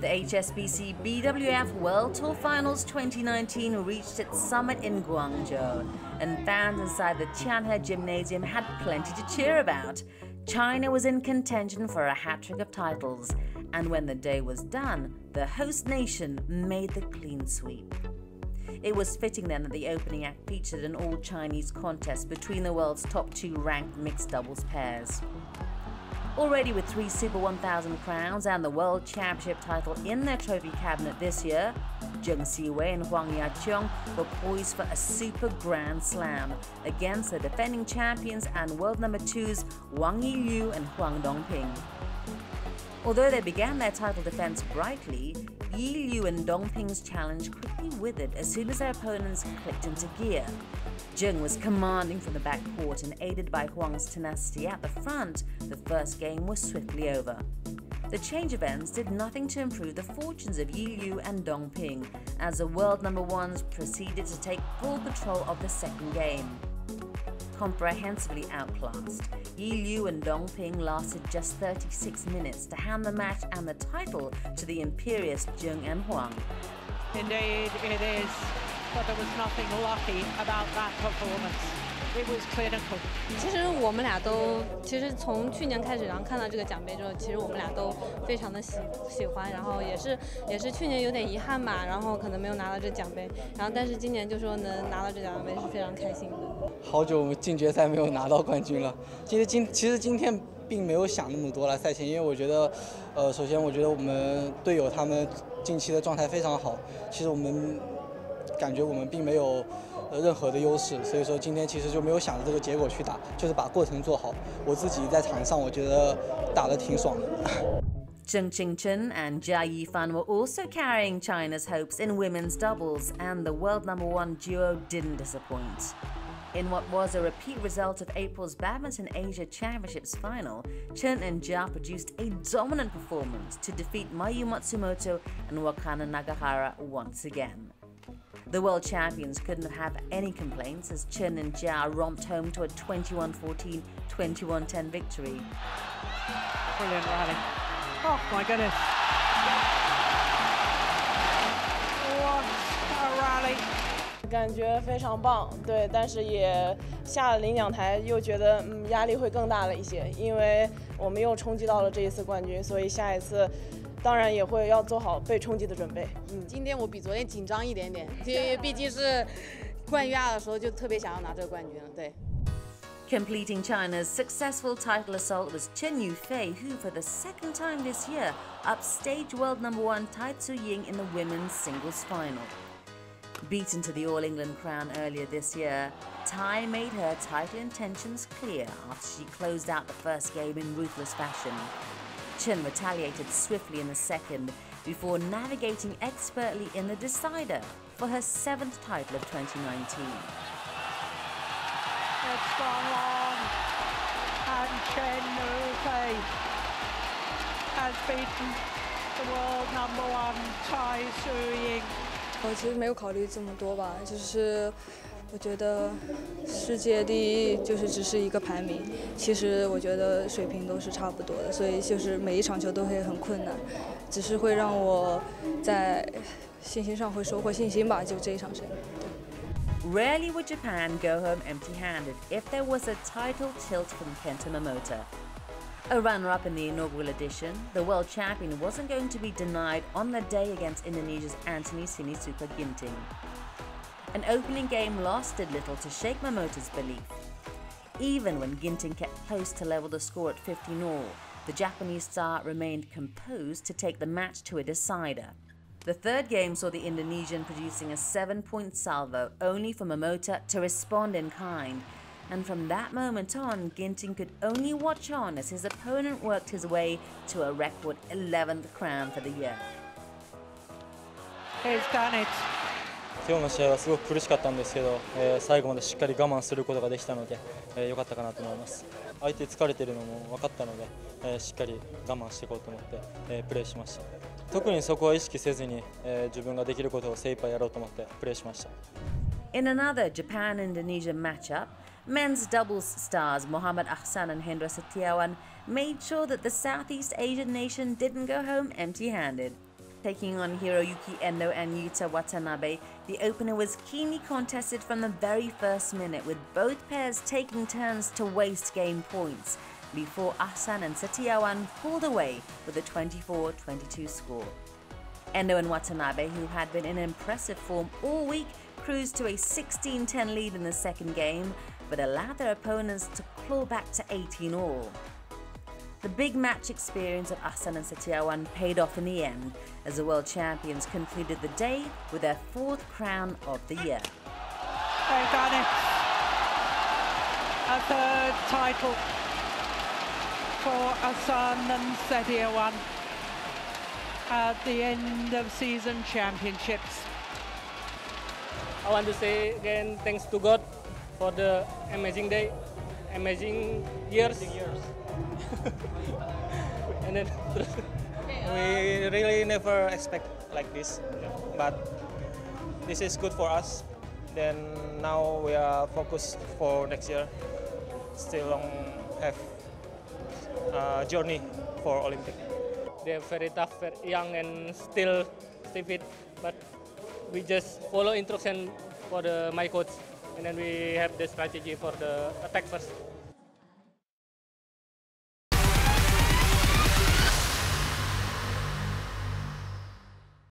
The HSBC BWF World Tour Finals 2019 reached its summit in Guangzhou, and fans inside the Tianhe Gymnasium had plenty to cheer about. China was in contention for a hat-trick of titles, and when the day was done, the host nation made the clean sweep. It was fitting then that the opening act featured an all-Chinese contest between the world's top two ranked mixed doubles pairs. Already with three Super 1000 crowns and the World Championship title in their trophy cabinet this year, Zheng Siwei and Huang Yaqiong were poised for a Super Grand Slam against the defending champions and world number 2s Wang Yilyu and Huang Dongping. Although they began their title defense brightly, Yilyu and Dongping's challenge quickly withered as soon as their opponents clicked into gear. Zheng was commanding from the backcourt, and aided by Huang's tenacity at the front, the first game was swiftly over. The change events did nothing to improve the fortunes of Yilyu and Dongping, as the world number 1s proceeded to take full control of the second game. Comprehensively outclassed, Yilyu and Dongping lasted just 36 minutes to hand the match and the title to the imperious Zheng and Huang. Indeed it is, but there was nothing lucky about that performance. It was clinical. 其实我们俩都，从去年开始，然后看到这个奖杯之后，其实我们俩都非常的喜欢，然后也是去年有点遗憾吧，然后可能没有拿到这奖杯，然后但是今年就说能拿到这奖杯是非常开心的。 好久进决赛没有拿到冠军了。其实今天并没有想那么多了，赛前，因为我觉得，首先我觉得我们队友他们近期的状态非常好，其实我们感觉我们并没有任何的优势，所以说今天其实就没有想着这个结果去打，就是把过程做好。我自己在场上我觉得打得挺爽的。Chen Qingchen and Jia Yifan were also carrying China's hopes in women's doubles, and the world number 1 duo didn't disappoint. In what was a repeat result of April's Badminton Asia Championships final, Chen and Jia produced a dominant performance to defeat Mayu Matsumoto and Wakana Nagahara once again. The world champions couldn't have any complaints as Chen and Jia romped home to a 21-14, 21-10 victory. Brilliant rally. Oh my goodness. What a rally. 感觉非常棒，对，但是也下了领奖台，又觉得压力会更大了一些，因为我们又冲击到了这一次冠军，所以下一次当然也会要做好被冲击的准备。今天我比昨天紧张一点点，因为毕竟是冠军的时候就特别想要拿这个冠军了，对。Completing China's successful title assault was Chen Yufei, who for the second time this year upstaged world number 1 Tai Tzu Ying in the women's singles final. Beaten to the All England crown earlier this year, Tai made her title intentions clear after she closed out the first game in ruthless fashion. Chen retaliated swiftly in the second before navigating expertly in the decider for her 7th title of 2019. It's gone on, and Chen Yufei has beaten the world number 1 Tai Tzu Ying. 我其实没有考虑这么多吧，就是我觉得世界第一就是只是一个排名，其实我觉得水平都是差不多的，所以就是每一场球都会很困难，只是会让我在信心上会收获信心吧，就这一场胜利。Rarely would Japan go home empty-handed if there was a title tilt from Kento Momota. A runner-up in the inaugural edition, the world champion wasn't going to be denied on the day against Indonesia's Anthony Sinisuka Ginting. An opening game loss did little to shake Momota's belief. Even when Ginting kept close to level the score at 15-all, the Japanese star remained composed to take the match to a decider. The third game saw the Indonesian producing a 7-point salvo only for Momota to respond in kind. And from that moment on, Ginting could only watch on as his opponent worked his way to a record 11th crown for the year. He's done it. 今日の試合はすごく苦しかったんですけど、最後までしっかり我慢することができたので、良かったかなと思います。相手疲れてるのも分かったので、しっかり我慢していこうと思って、プレーしました。特にそこは意識せずに、自分ができることを精一杯やろうと思ってプレーしました。In another Japan-Indonesia matchup. Men's doubles stars Muhammad Ahsan and Hendra Setiawan made sure that the Southeast Asian nation didn't go home empty-handed. Taking on Hiroyuki Endo and Yuta Watanabe, the opener was keenly contested from the very first minute, with both pairs taking turns to waste game points, before Ahsan and Setiawan pulled away with a 24-22 score. Endo and Watanabe, who had been in impressive form all week, cruised to a 16-10 lead in the second game, but allowed their opponents to claw back to 18-all. The big match experience of Ahsan and Setiawan paid off in the end, as the world champions concluded the day with their fourth crown of the year. They got it. A third title for Ahsan and Setiawan at the end of season championships. I want to say again thanks to God for the amazing day, amazing years. And then we really never expect like this, but this is good for us. Then now we are focused for next year. Still have a journey for Olympic. They are very tough, very young, and still fit. But we just follow instruction for my coach, and then we have the strategy for the attack first.